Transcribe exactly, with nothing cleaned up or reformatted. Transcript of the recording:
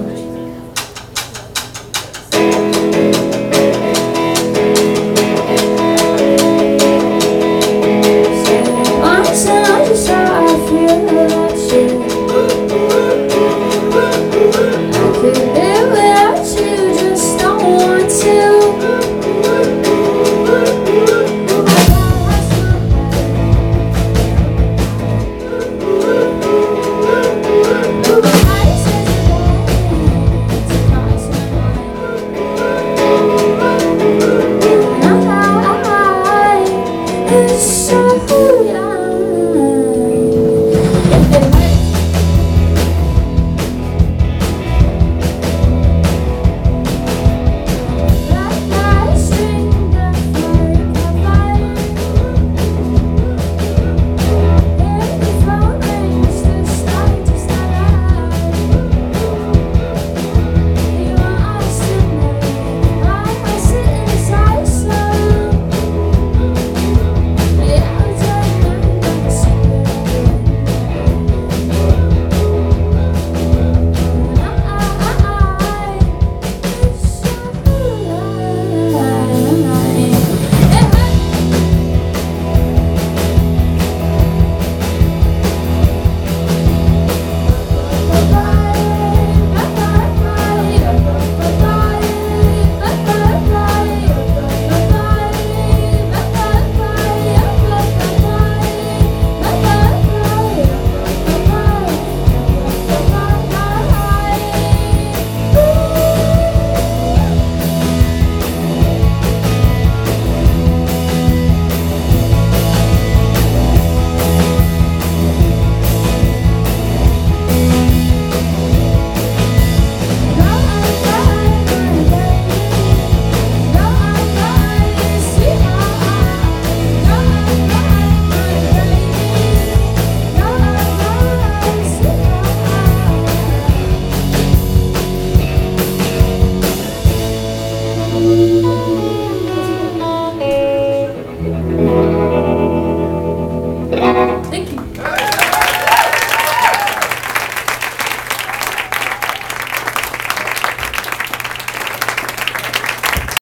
So